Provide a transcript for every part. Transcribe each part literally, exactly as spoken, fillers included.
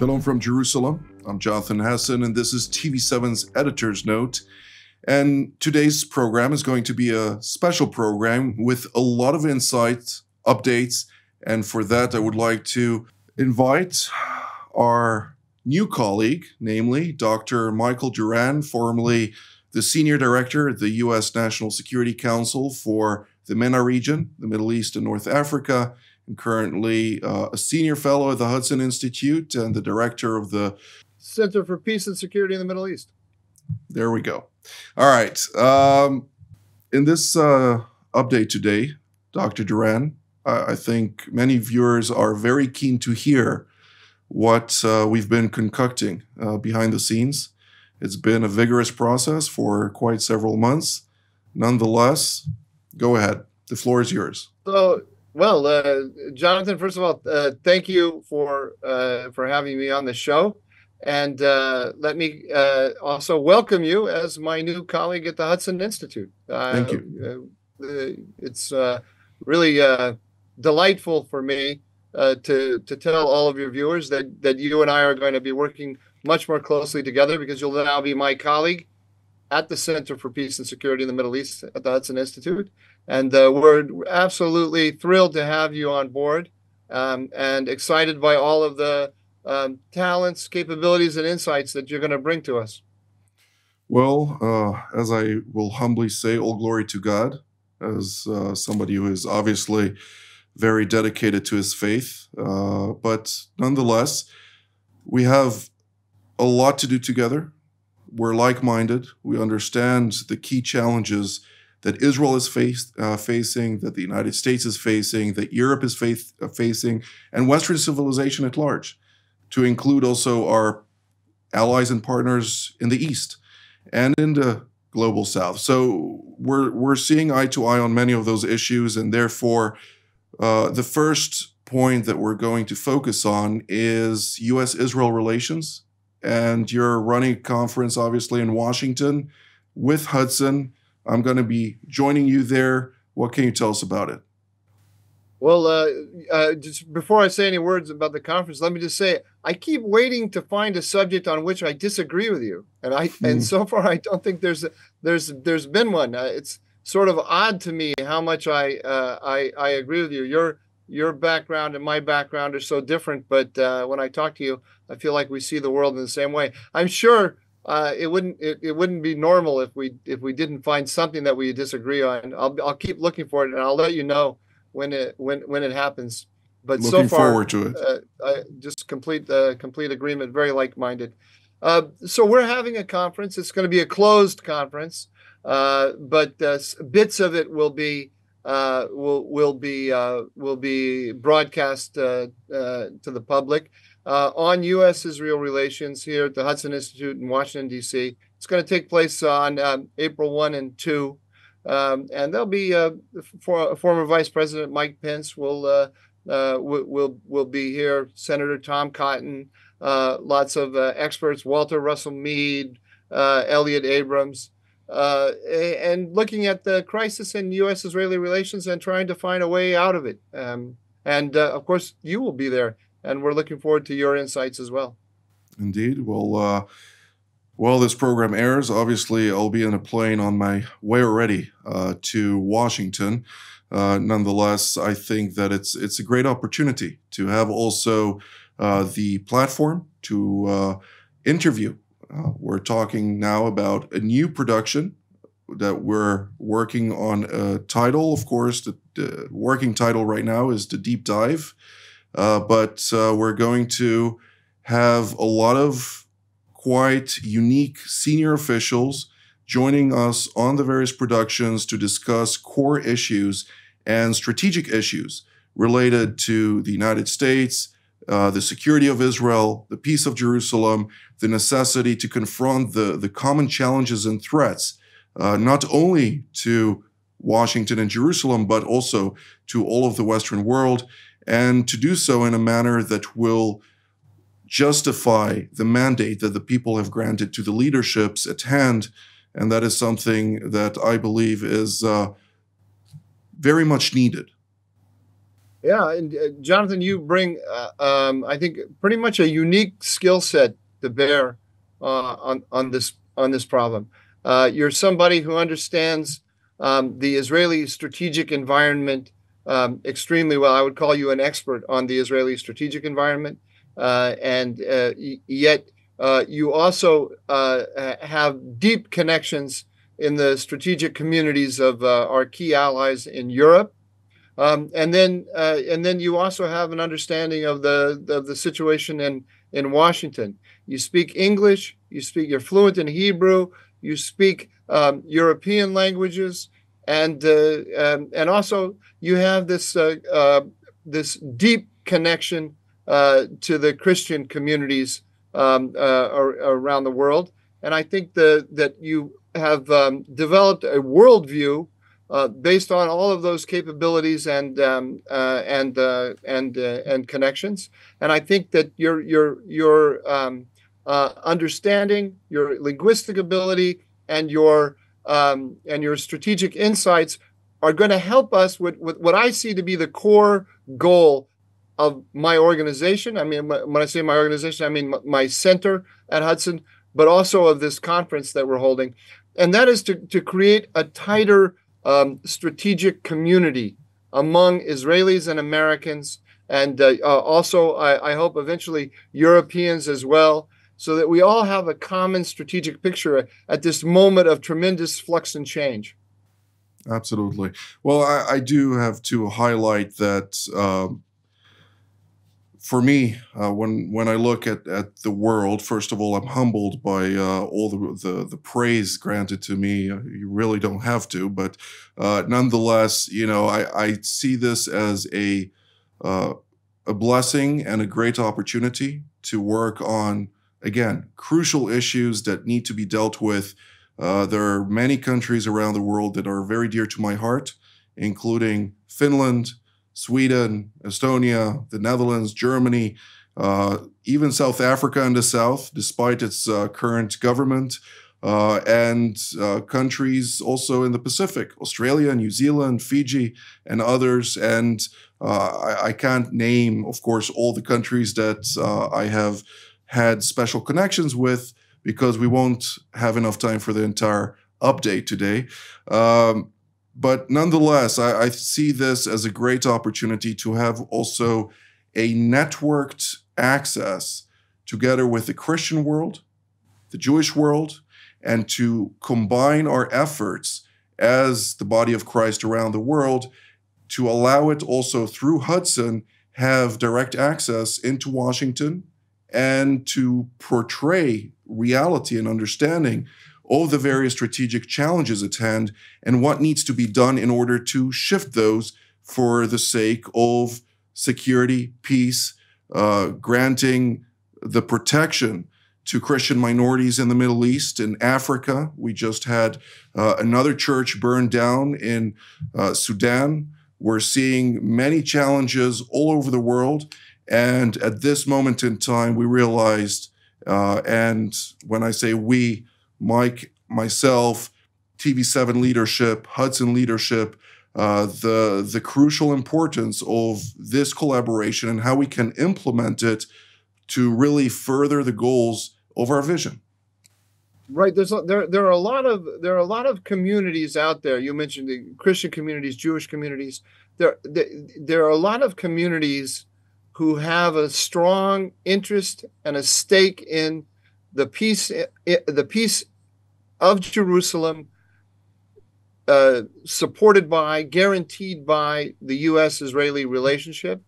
Shalom from Jerusalem. I'm Jonathan Hessen, and this is T V seven's Editor's Note. And today's program is going to be a special program with a lot of insights, updates, and for that I would like to invite our new colleague, namely Doctor Mike Doran, formerly the Senior Director at the U S National Security Council for the MENA region, the Middle East and North Africa, and currently uh, a Senior Fellow at the Hudson Institute and the Director of the Center for Peace and Security in the Middle East. There we go. All right. Um, in this uh, update today, Doctor Doran, I, I think many viewers are very keen to hear what uh, we've been concocting uh, behind the scenes. It's been a vigorous process for quite several months. Nonetheless, go ahead. The floor is yours. So, well, uh, Jonathan, first of all, uh, thank you for uh, for having me on the show. And uh, let me uh, also welcome you as my new colleague at the Hudson Institute. Uh, Thank you. Uh, it's uh, really uh, delightful for me uh, to to tell all of your viewers that that you and I are going to be working much more closely together, because you'll now be my colleague at the Center for Peace and Security in the Middle East at the Hudson Institute. And uh, we're absolutely thrilled to have you on board, um, and excited by all of the Um, talents, capabilities, and insights that you're going to bring to us. Well, uh, as I will humbly say, all glory to God, as uh, somebody who is obviously very dedicated to his faith. Uh, but nonetheless, we have a lot to do together. We're like-minded. We understand the key challenges that Israel is face, uh, facing, that the United States is facing, that Europe is faith, uh, facing, and Western civilization at large, to include also our allies and partners in the East and in the global South. So we're, we're seeing eye to eye on many of those issues, and therefore uh, the first point that we're going to focus on is U S Israel relations. And you're running a conference, obviously, in Washington with Hudson. I'm going to be joining you there. What can you tell us about it? Well, uh, uh, just before I say any words about the conference, let me just say I keep waiting to find a subject on which I disagree with you, and I mm. and so far I don't think there's a, there's there's been one. Uh, it's sort of odd to me how much I uh, I I agree with you. Your your background and my background are so different, but uh, when I talk to you, I feel like we see the world in the same way. I'm sure uh, it wouldn't it, it wouldn't be normal if we if we didn't find something that we disagree on. I'll I'll keep looking for it, and I'll let you know when it when when it happens. But looking so far forward to it. Uh, I just complete uh, complete agreement, very like-minded. Uh, so we're having a conference. It's going to be a closed conference, uh, but uh, bits of it will be uh, will will be uh, will be broadcast uh, uh, to the public uh, on U S Israel relations here at the Hudson Institute in Washington D C It's going to take place on um, April first and second. Um, and there'll be uh, for, former Vice President Mike Pence will uh, uh, will will be here. Senator Tom Cotton, uh, lots of uh, experts, Walter Russell Mead, uh, Elliot Abrams, uh, and looking at the crisis in U S Israeli relations and trying to find a way out of it. Um, and uh, of course, you will be there, and we're looking forward to your insights as well. Indeed. Well. Uh... Well, this program airs. Obviously, I'll be in a plane on my way already uh, to Washington. Uh, nonetheless, I think that it's it's a great opportunity to have also uh, the platform to uh, interview. Uh, we're talking now about a new production that we're working on. A title, of course, the, the working title right now is The Deep Dive. Uh, but uh, we're going to have a lot of quite unique senior officials joining us on the various productions to discuss core issues and strategic issues related to the United States, uh, the security of Israel, the peace of Jerusalem, the necessity to confront the, the common challenges and threats, uh, not only to Washington and Jerusalem, but also to all of the Western world, and to do so in a manner that will justify the mandate that the people have granted to the leaderships at hand. And that is something that I believe is uh, very much needed. Yeah, and uh, Jonathan, you bring, uh, um, I think, pretty much a unique skill set to bear uh, on on this on this problem. Uh, you're somebody who understands um, the Israeli strategic environment um, extremely well. I would call you an expert on the Israeli strategic environment, uh, and uh, yet uh, you also uh, have deep connections in the strategic communities of uh, our key allies in Europe. Um, and then, uh, and then you also have an understanding of the of the situation in in Washington. You speak English. You speak. You're fluent in Hebrew. You speak um, European languages, and uh, um, and also you have this uh, uh, this deep connection uh, to the Christian communities um, uh, ar around the world. And I think the that you have um, developed a worldview Uh, based on all of those capabilities and um, uh, and uh, and uh, and connections, and I think that your your your um, uh, understanding, your linguistic ability, and your um, and your strategic insights are going to help us with, with what I see to be the core goal of my organization. I mean, when I say my organization, I mean my center at Hudson, but also of this conference that we're holding, and that is to to create a tighter Um, strategic community among Israelis and Americans, and uh, uh, also, I, I hope, eventually Europeans as well, so that we all have a common strategic picture at this moment of tremendous flux and change. Absolutely. Well, I, I do have to highlight that um, for me, uh, when when I look at, at the world, first of all, I'm humbled by uh, all the, the the praise granted to me. You really don't have to, but uh, nonetheless, you know, I, I see this as a uh, a blessing and a great opportunity to work on, again, crucial issues that need to be dealt with. Uh, there are many countries around the world that are very dear to my heart, including Finland, Sweden, Estonia, the Netherlands, Germany, uh, even South Africa in the south, despite its uh, current government, uh, and uh, countries also in the Pacific, Australia, New Zealand, Fiji, and others. And uh, I, I can't name, of course, all the countries that uh, I have had special connections with, because we won't have enough time for the entire update today. Um, But nonetheless, I, I see this as a great opportunity to have also a networked access together with the Christian world, the Jewish world, and to combine our efforts as the body of Christ around the world to allow it also through Hudson have direct access into Washington and to portray reality and understanding all the various strategic challenges at hand, and what needs to be done in order to shift those for the sake of security, peace, uh, granting the protection to Christian minorities in the Middle East, in Africa. We just had uh, another church burned down in uh, Sudan. We're seeing many challenges all over the world. And at this moment in time, we realized, uh, and when I say we, Mike, myself, T V seven leadership, Hudson leadership, uh, the, the crucial importance of this collaboration and how we can implement it to really further the goals of our vision. Right. There's a, there there are a lot of there are a lot of communities out there. You mentioned the Christian communities, Jewish communities. There there, there are a lot of communities who have a strong interest and a stake in the peace the peace of Jerusalem, uh, supported by, guaranteed by the U S Israeli relationship.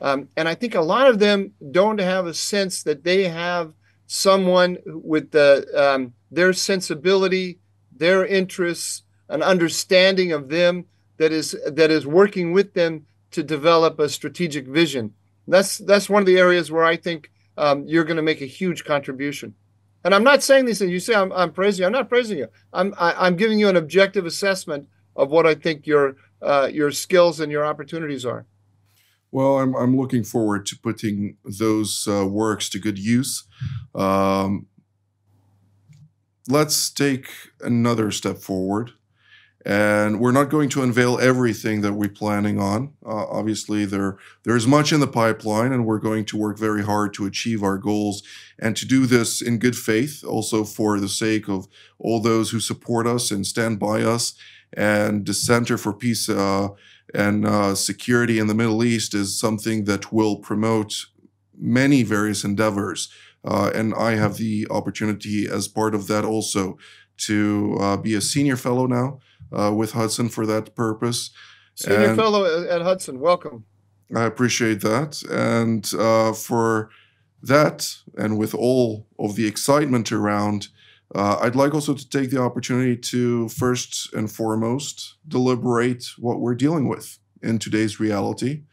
Um, and I think a lot of them don't have a sense that they have someone with the, um, their sensibility, their interests, an understanding of them that is, that is working with them to develop a strategic vision. That's, that's one of the areas where I think um, you're going to make a huge contribution. And I'm not saying these things. You say I'm, I'm praising you. I'm not praising you. I'm I, I'm giving you an objective assessment of what I think your uh, your skills and your opportunities are. Well, I'm I'm looking forward to putting those uh, works to good use. Um, let's take another step forward, And we're not going to unveil everything that we're planning on. Uh, obviously, there there's much in the pipeline, and we're going to work very hard to achieve our goals and to do this in good faith, also for the sake of all those who support us and stand by us. And the Center for Peace uh, and uh, Security in the Middle East is something that will promote many various endeavors. Uh, and I have the opportunity as part of that also to uh, be a senior fellow now. Uh, with Hudson for that purpose. Senior and fellow at Hudson, welcome. I appreciate that. And uh, for that, and with all of the excitement around, uh, I'd like also to take the opportunity to first and foremost deliberate what we're dealing with in today's reality.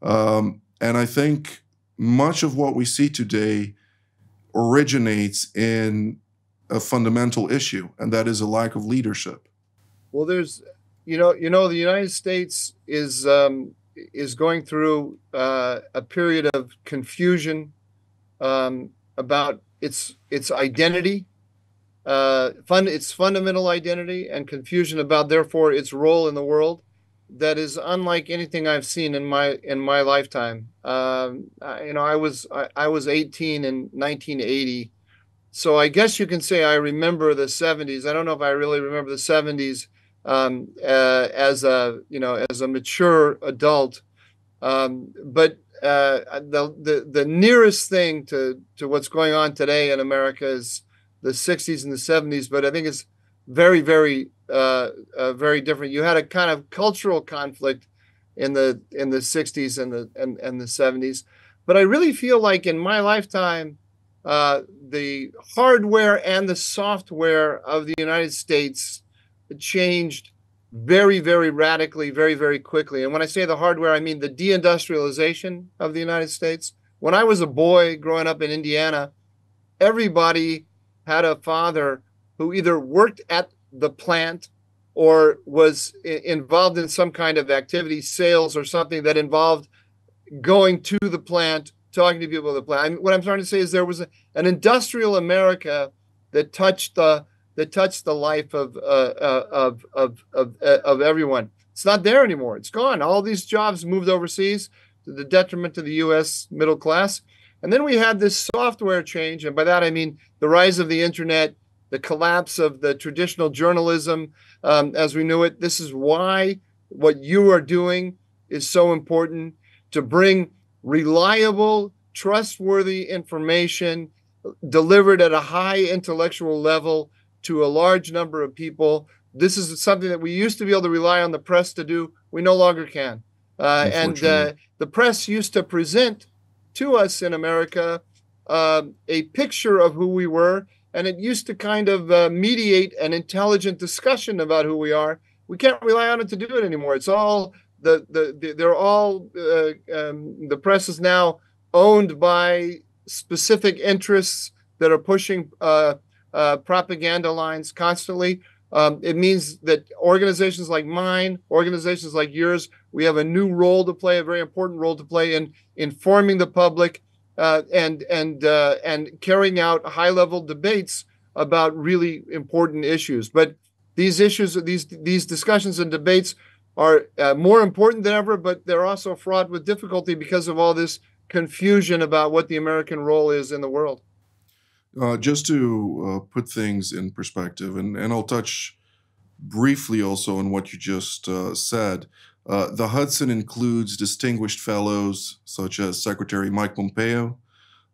Um, and I think much of what we see today originates in a fundamental issue, and that is a lack of leadership. Well, there's, you know, you know, the United States is um, is going through uh, a period of confusion um, about its its identity, uh, fun, its fundamental identity, and confusion about therefore its role in the world. That is unlike anything I've seen in my in my lifetime. Um, I, you know, I was I, I was eighteen in nineteen eighty, so I guess you can say I remember the seventies. I don't know if I really remember the seventies. Um, uh, as a you know, as a mature adult, um, but uh, the, the the nearest thing to to what's going on today in America is the sixties and the seventies. But I think it's very, very, uh, uh, very different. You had a kind of cultural conflict in the in the sixties and the and, and the seventies. But I really feel like in my lifetime, uh, the hardware and the software of the United States changed very, very radically, very, very quickly. And when I say the hardware, I mean the deindustrialization of the United States. When I was a boy growing up in Indiana, everybody had a father who either worked at the plant or was involved in some kind of activity, sales or something that involved going to the plant, talking to people at the plant. I mean, what I'm trying to say is there was a, an industrial America that touched the that touched the life of, uh, uh, of, of, of, of everyone. It's not there anymore. It's gone. All these jobs moved overseas to the detriment of the U S middle class. And then we had this software change. And by that, I mean the rise of the internet, the collapse of the traditional journalism um, as we knew it. This is why what you are doing is so important, to bring reliable, trustworthy information delivered at a high intellectual level to a large number of people. This is something that we used to be able to rely on the press to do. We no longer can. Uh, and uh, the press used to present to us in America uh, a picture of who we were, and it used to kind of uh, mediate an intelligent discussion about who we are. We can't rely on it to do it anymore. It's all the the, the they're all uh, um, the press is now owned by specific interests that are pushing Uh, Uh, propaganda lines constantly. Um, it means that organizations like mine, organizations like yours, we have a new role to play, a very important role to play in informing the public uh, and and uh, and carrying out high-level debates about really important issues. But these issues, these these discussions and debates, are uh, more important than ever. But they're also fraught with difficulty because of all this confusion about what the American role is in the world. Uh, just to uh, put things in perspective, and, and I'll touch briefly also on what you just uh, said, uh, the Hudson includes distinguished fellows such as Secretary Mike Pompeo,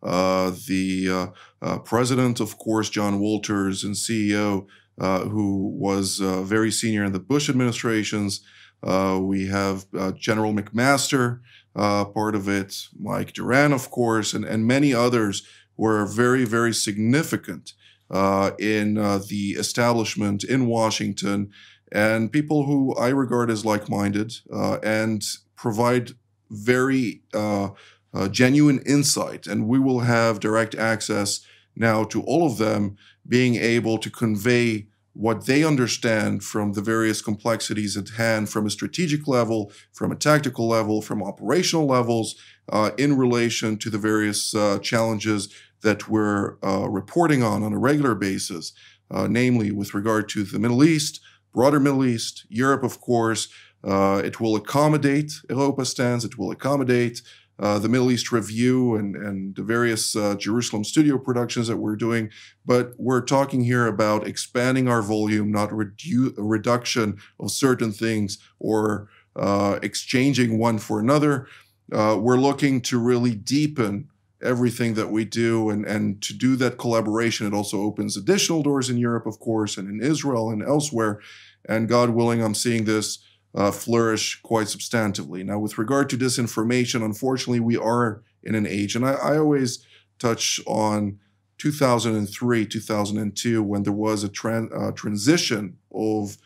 uh, the uh, uh, president, of course, John Walters, and C E O, uh, who was uh, very senior in the Bush administrations. Uh, we have uh, General McMaster, uh, part of it, Mike Doran, of course, and, and many others were very, very significant uh, in uh, the establishment in Washington, and people who I regard as like-minded uh, and provide very uh, uh, genuine insight. And we will have direct access now to all of them, being able to convey what they understand from the various complexities at hand, from a strategic level, from a tactical level, from operational levels, uh, in relation to the various uh, challenges that we're uh, reporting on on a regular basis, uh, namely with regard to the Middle East, broader Middle East, Europe, of course. Uh, it will accommodate Europa Stands. It will accommodate uh, the Middle East Review and, and the various uh, Jerusalem Studio productions that we're doing. But we're talking here about expanding our volume, not redu a reduction of certain things or uh, exchanging one for another. Uh, we're looking to really deepen everything that we do, and, and to do that collaboration. It also opens additional doors in Europe, of course, and in Israel and elsewhere. And God willing, I'm seeing this uh, flourish quite substantively. Now, with regard to disinformation, unfortunately, we are in an age, and I, I always touch on two thousand three, two thousand two, when there was a tran uh, transition of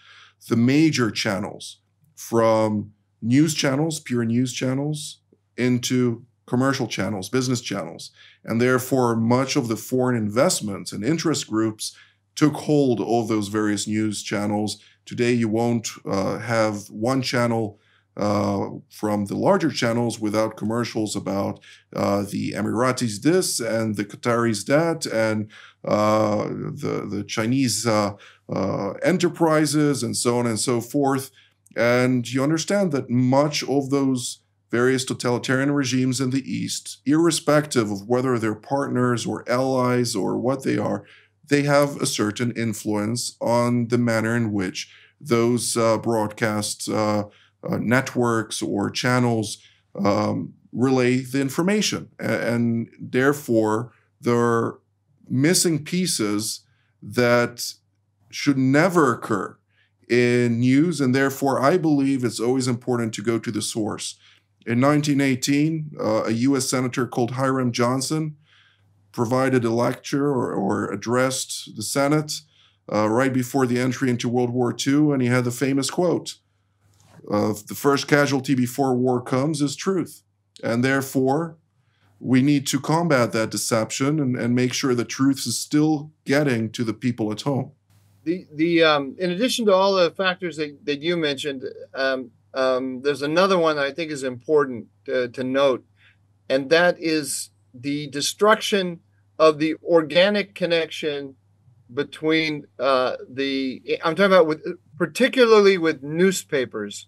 the major channels from news channels, pure news channels, into commercial channels, business channels. And therefore, much of the foreign investments and interest groups took hold of those various news channels. Today, you won't uh, have one channel uh, from the larger channels without commercials about uh, the Emiratis this and the Qataris that, and uh, the, the Chinese uh, uh, enterprises, and so on and so forth. And you understand that much of those various totalitarian regimes in the East, irrespective of whether they're partners or allies or what they are, they have a certain influence on the manner in which those uh, broadcast uh, uh, networks or channels um, relay the information. And therefore, there are missing pieces that should never occur in news, and therefore I believe it's always important to go to the source. In nineteen eighteen, uh, a U S senator called Hiram Johnson provided a lecture or, or addressed the Senate uh, right before the entry into World War Two, and he had the famous quote, uh, the first casualty before war comes is truth. And therefore, we need to combat that deception and, and make sure the truth is still getting to the people at home. The, the um, in addition to all the factors that, that you mentioned, um, um, there's another one that I think is important to, to note, and that is the destruction of the organic connection between uh, the, I'm talking about with, particularly with newspapers,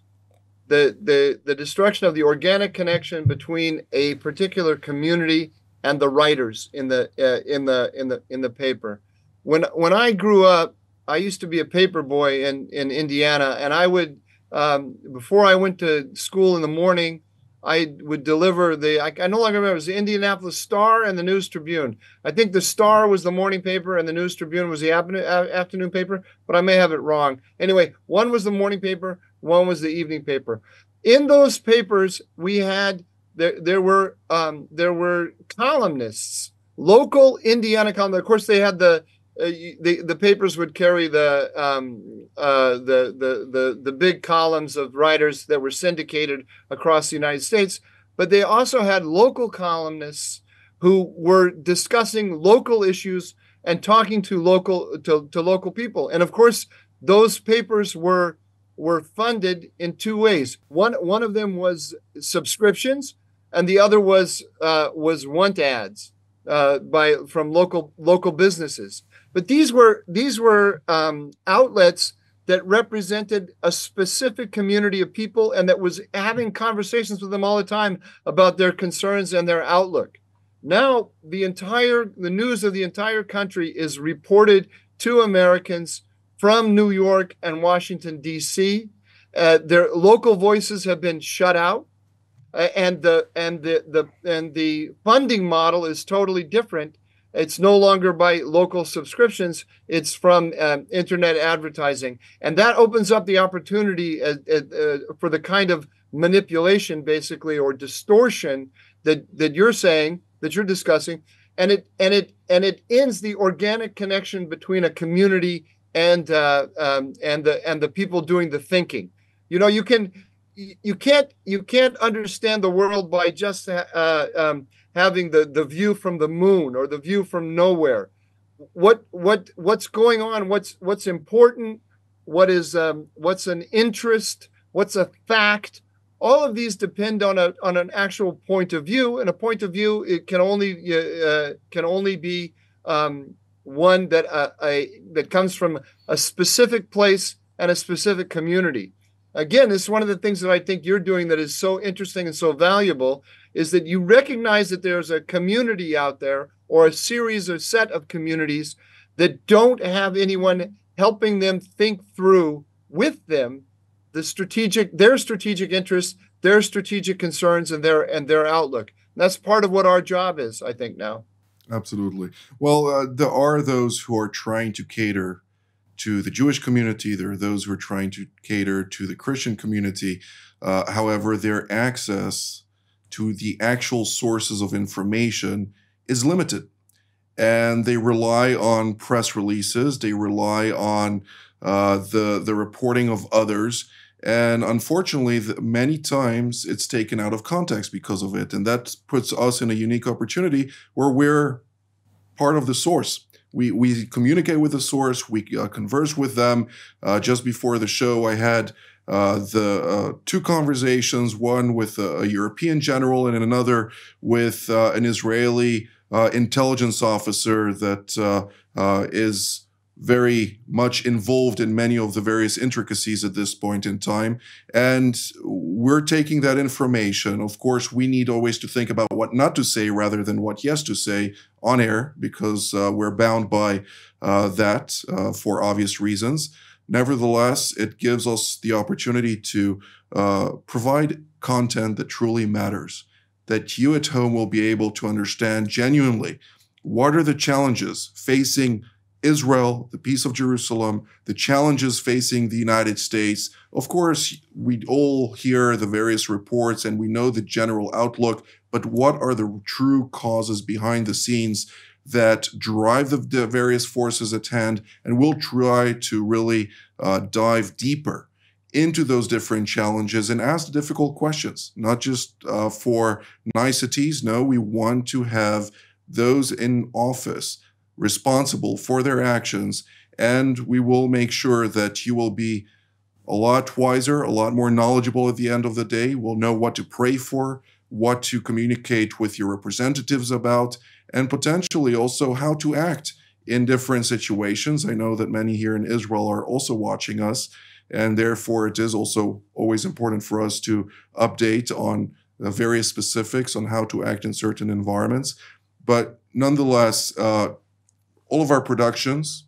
the, the, the destruction of the organic connection between a particular community and the writers in the, uh, in the, in the, in the paper. When, when I grew up, I used to be a paper boy in, in Indiana, and I would, um, before I went to school in the morning, I would deliver the, I, I no longer remember, it was the Indianapolis Star and the News Tribune. I think the Star was the morning paper and the News Tribune was the afternoon paper, but I may have it wrong. Anyway, one was the morning paper, one was the evening paper. In those papers, we had, there, there were um, there were columnists, local Indiana columnists. Of course, they had the, Uh, the the papers would carry the um, uh, the the the the big columns of writers that were syndicated across the United States, but they also had local columnists who were discussing local issues and talking to local to, to local people. And of course, those papers were were funded in two ways. One one of them was subscriptions, and the other was uh, was want ads uh, by from local local businesses. But these were these were um, outlets that represented a specific community of people and that was having conversations with them all the time about their concerns and their outlook. Now, the entire the news of the entire country is reported to Americans from New York and Washington, D C Uh, their local voices have been shut out, uh, and the and the, the and the funding model is totally different. It's no longer by local subscriptions. It's from um, internet advertising. And that opens up the opportunity uh, uh, for the kind of manipulation, basically, or distortion that, that you're saying, that you're discussing. And it, and, it, and it ends the organic connection between a community and, uh, um, and, the, and the people doing the thinking. You know, you, can, you, can't, you can't understand the world by just... Uh, um, having the, the view from the moon or the view from nowhere. What what what's going on? What's what's important? What is um, what's an interest? What's a fact? All of these depend on a on an actual point of view, and a point of view it can only uh, can only be um, one that uh, a that comes from a specific place and a specific community. Again, this is one of the things that I think you're doing that is so interesting and so valuable, is that you recognize that there's a community out there, or a series or set of communities that don't have anyone helping them think through with them the strategic, their strategic interests, their strategic concerns, and their and their outlook. And that's part of what our job is, I think, now. Absolutely. Well, uh, there are those who are trying to cater to the Jewish community. There are those who are trying to cater to the Christian community. Uh, however, their access to the actual sources of information is limited. And they rely on press releases. They rely on uh, the, the reporting of others. And unfortunately, the, many times it's taken out of context because of it. And that puts us in a unique opportunity where we're part of the source. We, we communicate with the source. We uh, converse with them. Uh, just before the show, I had uh, the uh, two conversations, one with a, a European general and another with uh, an Israeli uh, intelligence officer that uh, uh, is very much involved in many of the various intricacies at this point in time. And we're taking that information. Of course, we need always to think about what not to say rather than what yes to say on air, because uh, we're bound by uh, that uh, for obvious reasons. Nevertheless, it gives us the opportunity to uh, provide content that truly matters, that you at home will be able to understand genuinely what are the challenges facing Israel, the peace of Jerusalem, the challenges facing the United States. Of course, we all hear the various reports and we know the general outlook, but what are the true causes behind the scenes that drive the, the various forces at hand? And we'll try to really uh, dive deeper into those different challenges and ask difficult questions, not just uh, for niceties. No, we want to have those in office responsible for their actions, and we will make sure that you will be a lot wiser, a lot more knowledgeable at the end of the day. We'll know what to pray for, what to communicate with your representatives about, and potentially also how to act in different situations. I know that many here in Israel are also watching us, and therefore it is also always important for us to update on the various specifics on how to act in certain environments. But nonetheless, uh, all of our productions,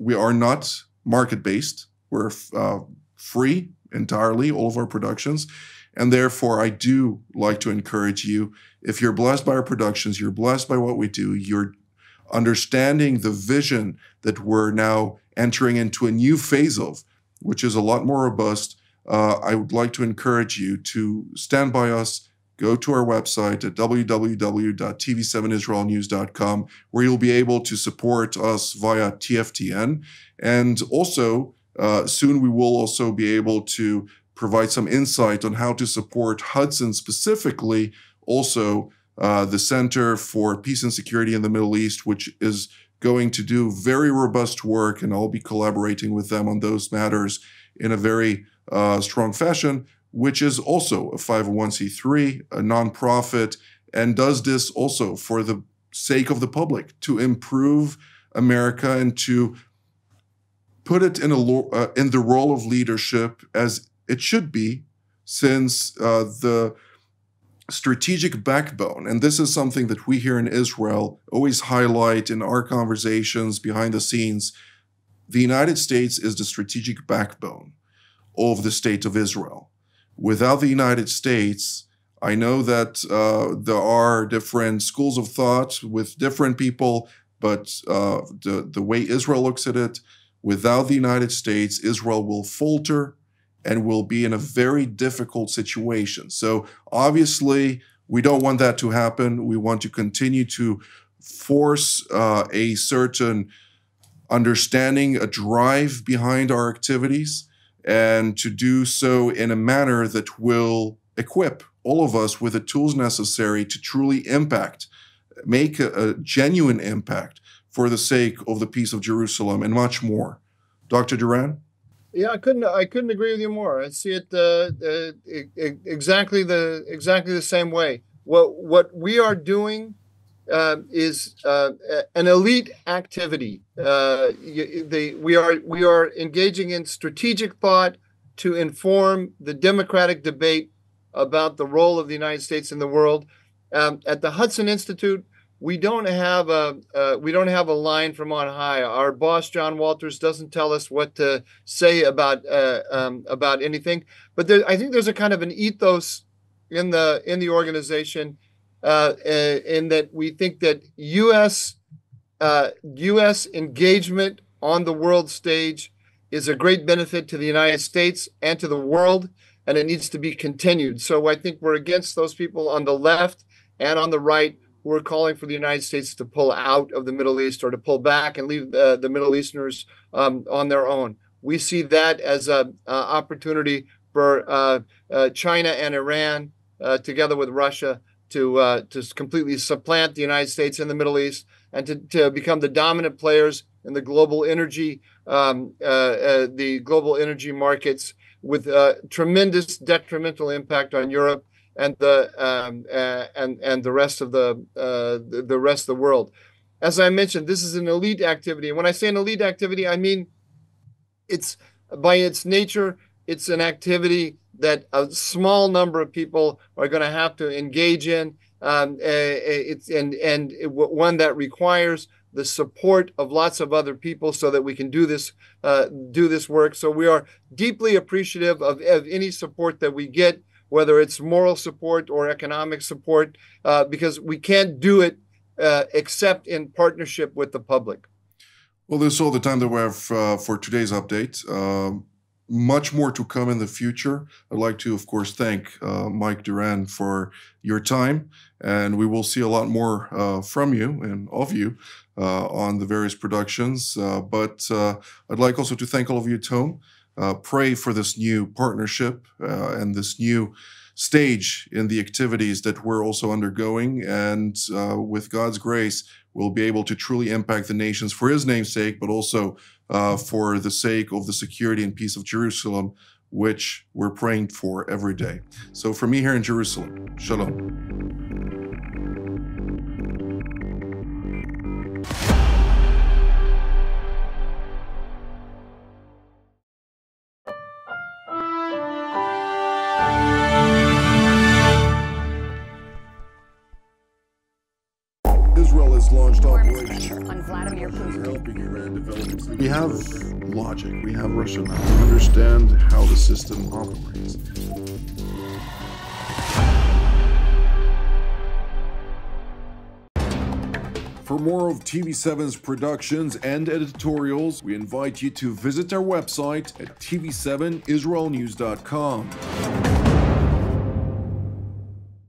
we are not market-based. We're uh, free entirely, all of our productions. And therefore, I do like to encourage you, if you're blessed by our productions, you're blessed by what we do, you're understanding the vision that we're now entering into a new phase of, which is a lot more robust, uh, I would like to encourage you to stand by us. Go to our website at w w w dot t v seven israel news dot com, where you'll be able to support us via T F T N. And also, uh, soon we will also be able to provide some insight on how to support Hudson, specifically also uh, the Center for Peace and Security in the Middle East, which is going to do very robust work, and I'll be collaborating with them on those matters in a very uh, strong fashion, which is also a five oh one c three, a nonprofit, and does this also for the sake of the public, to improve America and to put it in, a, uh, in the role of leadership as it should be, since uh, the strategic backbone, and this is something that we here in Israel always highlight in our conversations behind the scenes, the United States is the strategic backbone of the state of Israel. Without the United States, I know that uh, there are different schools of thought with different people, but uh, the, the way Israel looks at it, without the United States, Israel will falter and will be in a very difficult situation. So obviously, we don't want that to happen. We want to continue to force uh, a certain understanding, a drive behind our activities, and to do so in a manner that will equip all of us with the tools necessary to truly impact, make a, a genuine impact for the sake of the peace of Jerusalem and much more. Doctor Doran? Yeah, I couldn't. I couldn't agree with you more. I see it uh, uh, exactly the exactly the same way. What what we are doing uh, is uh, an elite activity. Uh, they, we are we are engaging in strategic thought to inform the democratic debate about the role of the United States in the world. Um, at the Hudson Institute, we don't have a uh, we don't have a line from on high. Our boss, John Walters, doesn't tell us what to say about uh, um, about anything. But there, I think there's a kind of an ethos in the in the organization, uh, in that we think that U S uh, U S engagement on the world stage is a great benefit to the United States and to the world, and it needs to be continued. So I think we're against those people on the left and on the right who are calling for the United States to pull out of the Middle East or to pull back and leave the, the Middle Easterners um, on their own. We see that as an uh, opportunity for uh, uh, China and Iran, uh, together with Russia, to uh, to completely supplant the United States in the Middle East and to, to become the dominant players in the global energy um, uh, uh, the global energy markets, with uh, tremendous detrimental impact on Europe and the um, uh, and and the rest of the uh, the, the rest of the world. As I mentioned, this is an elite activity. And when I say an elite activity, I mean it's by its nature, it's an activity that a small number of people are going to have to engage in. Um, it's and and one that requires the support of lots of other people so that we can do this uh, do this work. So we are deeply appreciative of, of any support that we get, whether it's moral support or economic support, uh, because we can't do it uh, except in partnership with the public. Well, this is all the time that we have uh, for today's update. Uh, much more to come in the future. I'd like to, of course, thank uh, Mike Doran for your time, and we will see a lot more uh, from you and of you Uh, on the various productions. Uh, but uh, I'd like also to thank all of you, Tom. Uh, pray for this new partnership uh, and this new stage in the activities that we're also undergoing. And uh, with God's grace, we'll be able to truly impact the nations for his name's sake, but also uh, for the sake of the security and peace of Jerusalem, which we're praying for every day. So from me here in Jerusalem, shalom. We have logic, we have rationale, we understand how the system operates. For more of T V seven's productions and editorials, we invite you to visit our website at T V seven Israel News dot com.